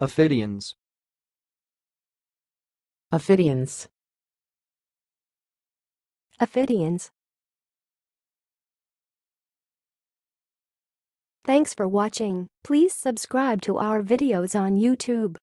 Ophidians. Ophidians. Ophidians. Thanks for watching. Please subscribe to our videos on YouTube.